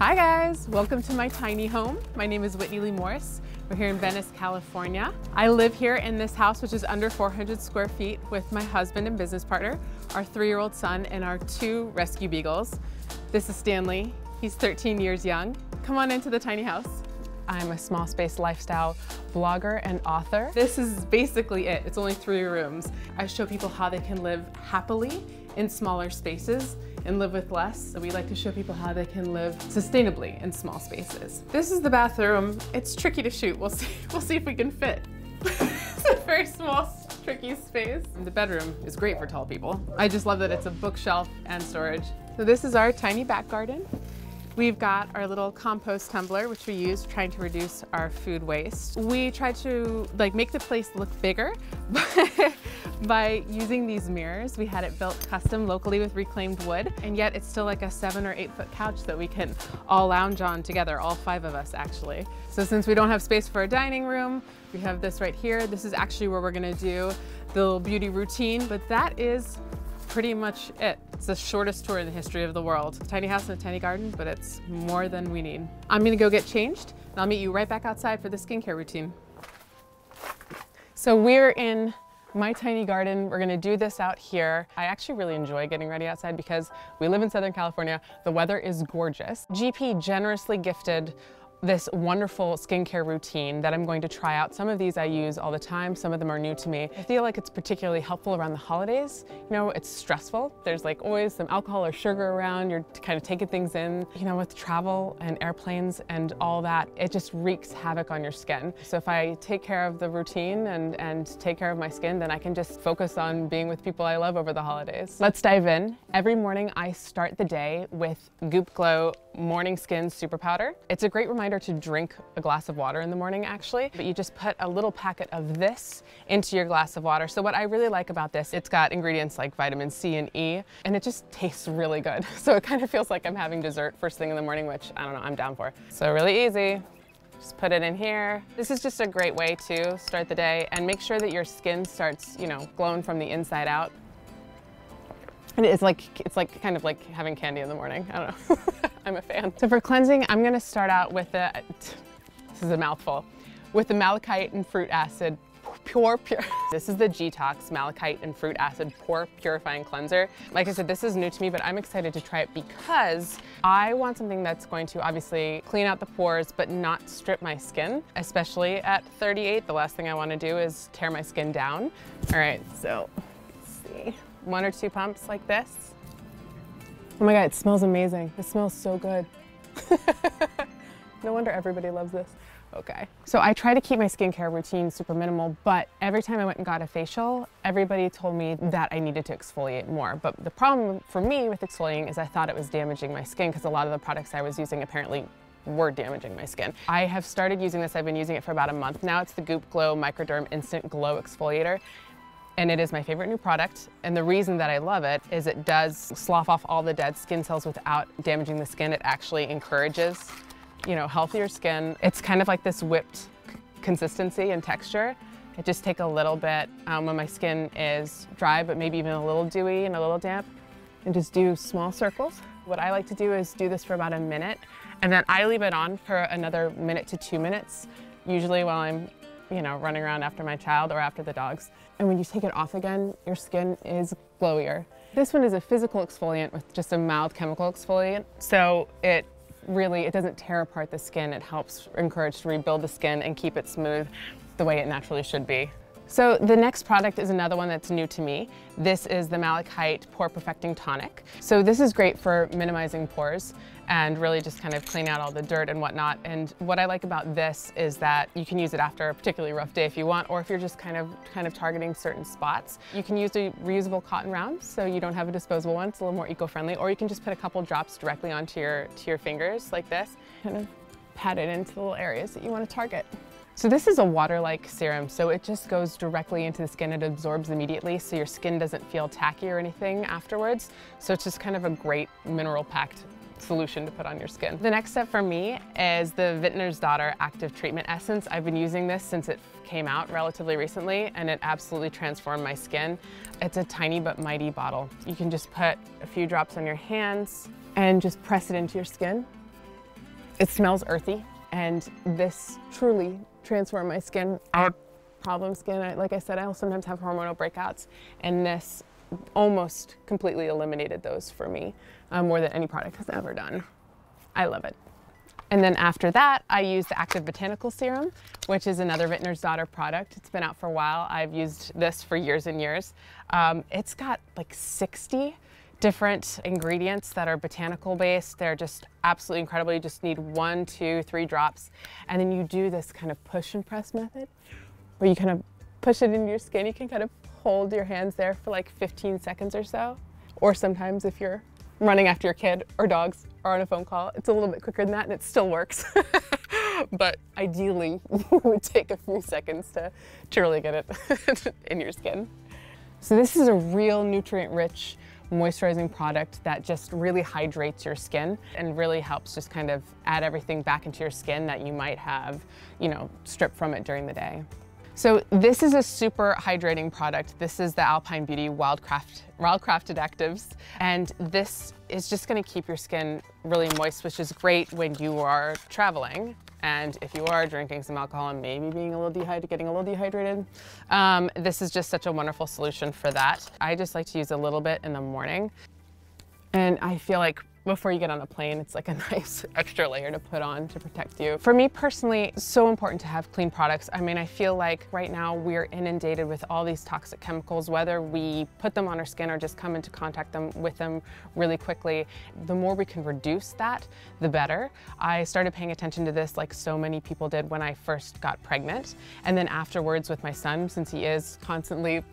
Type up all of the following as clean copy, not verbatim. Hi guys, welcome to my tiny home. My name is Whitney Leigh Morris. We're here in Venice, California. I live here in this house, which is under 400 square feet with my husband and business partner, our 3-year-old son, and our 2 rescue beagles. This is Stanley, he's 13 years young. Come on into the tiny house. I'm a small space lifestyle blogger and author. This is basically it, it's only 3 rooms. I show people how they can live happily in smaller spaces and live with less. So we like to show people how they can live sustainably in small spaces. This is the bathroom. It's tricky to shoot, we'll see if we can fit. It's a very small, tricky space. The bedroom is great for tall people. I just love that it's a bookshelf and storage. So this is our tiny back garden. We've got our little compost tumbler, which we use trying to reduce our food waste. We try to make the place look bigger by using these mirrors. We had it built custom locally with reclaimed wood, and yet it's still like a 7- or 8-foot couch that we can all lounge on together, all 5 of us actually. So since we don't have space for a dining room, we have this right here. This is actually where we're gonna do the little beauty routine, but that is pretty much it. It's the shortest tour in the history of the world. Tiny house and a tiny garden, but it's more than we need. I'm gonna go get changed, and I'll meet you right back outside for the skincare routine. So we're in my tiny garden. We're gonna do this out here. I actually really enjoy getting ready outside because we live in Southern California. The weather is gorgeous. GP generously gifted this wonderful skincare routine that I'm going to try out. Some of these I use all the time, some of them are new to me. I feel like it's particularly helpful around the holidays. You know, it's stressful. There's like always some alcohol or sugar around, you're kind of taking things in. You know, with travel and airplanes and all that, it just wreaks havoc on your skin. So if I take care of the routine and take care of my skin, then I can just focus on being with people I love over the holidays. Let's dive in. Every morning I start the day with Goop Glow Morning Skin Super Powder. It's a great reminder to drink a glass of water in the morning actually, but you just put a little packet of this into your glass of water. So what I really like about this, it's got ingredients like vitamin C and E, and it just tastes really good. So it kind of feels like I'm having dessert first thing in the morning, which I don't know, I'm down for. So really easy. Just put it in here. This is just a great way to start the day and make sure that your skin starts, you know, glowing from the inside out. And it's like kind of like having candy in the morning. I don't know. I'm a fan. So for cleansing, I'm gonna start out with this is a mouthful, with the Malachite and Fruit Acid Pure. This is the G-Tox Malachite and Fruit Acid Pore Purifying Cleanser. Like I said, this is new to me, but I'm excited to try it because I want something that's going to obviously clean out the pores, but not strip my skin, especially at 38. The last thing I wanna do is tear my skin down. All right, so let's see. 1 or 2 pumps like this. Oh my God, it smells amazing. It smells so good. No wonder everybody loves this. Okay. So I try to keep my skincare routine super minimal, but every time I went and got a facial, everybody told me that I needed to exfoliate more. But the problem for me with exfoliating is I thought it was damaging my skin because a lot of the products I was using apparently were damaging my skin. I have started using this. I've been using it for about a month now. It's the Goop Glow Microderm Instant Glow Exfoliator. And it is my favorite new product. And the reason that I love it is it does slough off all the dead skin cells without damaging the skin. It actually encourages, you know, healthier skin. It's kind of like this whipped consistency and texture. I just take a little bit when my skin is dry, but maybe even a little dewy and a little damp, and just do small circles. What I like to do is do this for about a minute, and then I leave it on for another 1 to 2 minutes, usually while I'm, you know, running around after my child or after the dogs. And when you take it off again, your skin is glowier. This one is a physical exfoliant with just a mild chemical exfoliant. So it doesn't tear apart the skin. It helps encourage to rebuild the skin and keep it smooth the way it naturally should be. So the next product is another one that's new to me. This is the Malachite Pore Perfecting Tonic. So this is great for minimizing pores and really just kind of clean out all the dirt and whatnot. And what I like about this is that you can use it after a particularly rough day if you want, or if you're just kind of targeting certain spots. You can use a reusable cotton round, so you don't have a disposable one. It's a little more eco-friendly, or you can just put a couple drops directly onto your fingers like this. Kind of pat it into the little areas that you want to target. So this is a water-like serum, so it just goes directly into the skin. It absorbs immediately, so your skin doesn't feel tacky or anything afterwards. So it's just kind of a great mineral-packed solution to put on your skin. The next step for me is the Vintner's Daughter Active Treatment Essence. I've been using this since it came out relatively recently, and it absolutely transformed my skin. It's a tiny but mighty bottle. You can just put a few drops on your hands and just press it into your skin. It smells earthy, and this truly transformed my skin. I had problem skin. Like I said, I'll sometimes have hormonal breakouts, and this almost completely eliminated those for me, more than any product has ever done. I love it. And then after that, I used the Active Botanical Serum, which is another Vintner's Daughter product. It's been out for a while. I've used this for years and years. It's got like 60 different ingredients that are botanical based. They're just absolutely incredible. You just need 1, 2, 3 drops. And then you do this kind of push and press method where you kind of push it into your skin. You can kind of hold your hands there for like 15 seconds or so. Or sometimes if you're running after your kid or dogs or on a phone call, it's a little bit quicker than that and it still works. But ideally, you would take a few seconds to really get it in your skin. So this is a real nutrient-rich moisturizing product that just really hydrates your skin and really helps just kind of add everything back into your skin that you might have, you know, stripped from it during the day. So this is a super hydrating product. This is the Alpine Beauty Wildcrafted Actives. And this is just gonna keep your skin really moist, which is great when you are traveling. And if you are drinking some alcohol and maybe being a little dehydrated, getting a little dehydrated, this is just such a wonderful solution for that. I just like to use a little bit in the morning. And I feel like before you get on a plane, it's like a nice extra layer to put on to protect you. For me personally, so important to have clean products. I mean, I feel like right now we're inundated with all these toxic chemicals, whether we put them on our skin or just come into contact with them really quickly. The more we can reduce that, the better. I started paying attention to this like so many people did when I first got pregnant. And then afterwards with my son, since he is constantly,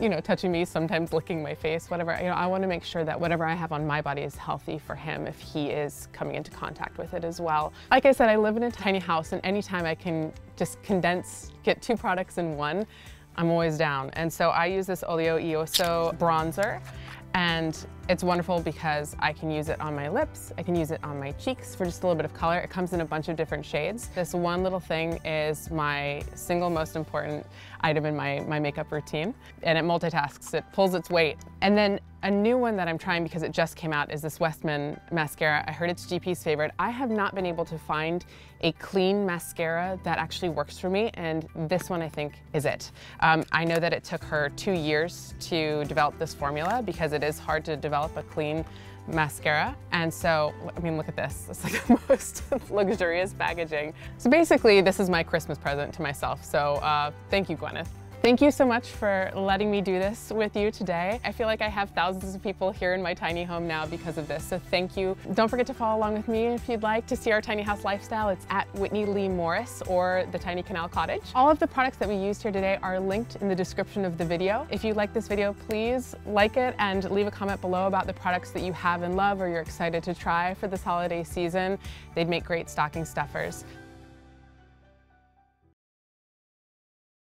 you know, touching me, sometimes licking my face, whatever, you know, I want to make sure that whatever I have on my body is healthy for him if he is coming into contact with it as well. Like I said, I live in a tiny house, and anytime I can just condense, get 2 products in one, I'm always down. And so I use this Oleo Eoso bronzer, and it's wonderful because I can use it on my lips, I can use it on my cheeks for just a little bit of color. It comes in a bunch of different shades. This one little thing is my single most important item in my makeup routine, and it multitasks, it pulls its weight. And then a new one that I'm trying because it just came out is this Westman mascara. I heard it's GP's favorite. I have not been able to find a clean mascara that actually works for me, and this one I think is it. I know that it took her 2 years to develop this formula because it is hard to develop a clean mascara. And so, I mean, look at this. It's like the most luxurious packaging. So basically, this is my Christmas present to myself. So thank you, Gwyneth. Thank you so much for letting me do this with you today. I feel like I have thousands of people here in my tiny home now because of this, so thank you. Don't forget to follow along with me if you'd like to see our tiny house lifestyle. It's at Whitney Leigh Morris or the Tiny Canal Cottage. All of the products that we used here today are linked in the description of the video. If you like this video, please like it and leave a comment below about the products that you have and love or you're excited to try for this holiday season. They'd make great stocking stuffers.